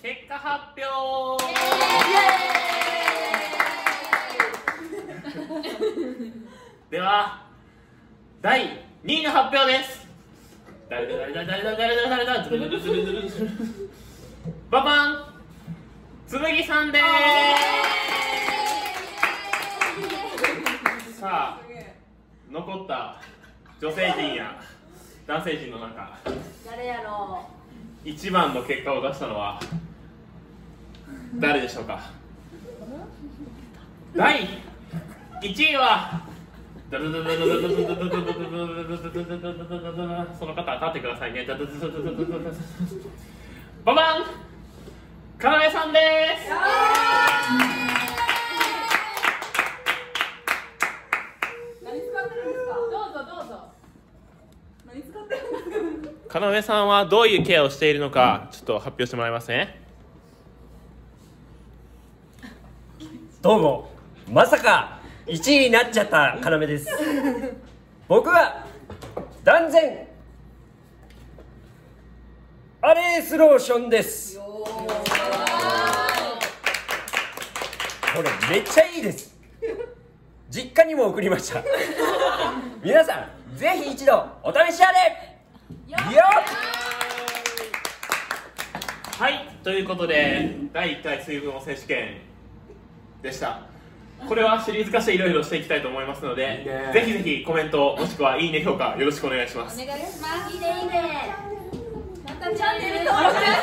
結果発表。では第2位の発表です。ババン、つむぎさんです。さあ残った女性陣や男性陣の中、誰やろう、一番の結果を出したのは誰でしょうか。第1位はその方、立ってくださいね。ババン、かなえさんです。何使ってるんですか。どうぞ何使ってるんですか。かなえさんはどういうケアをしているのか、ちょっと発表してもらいますね。どうも、まさか1位になっちゃった要です。僕は断然アレースローションです。これめっちゃいいです。実家にも送りました。皆さんぜひ一度お試しあれよ。はい、ということで第1回水分補選手権でした。これはシリーズ化していろいろしていきたいと思いますので、ぜひぜひコメントもしくはいいね評価よろしくお願いします。お願いします。いいねいいね。またチャンネル登録お願いし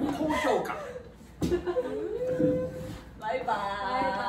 ます。高評価。バイバイ。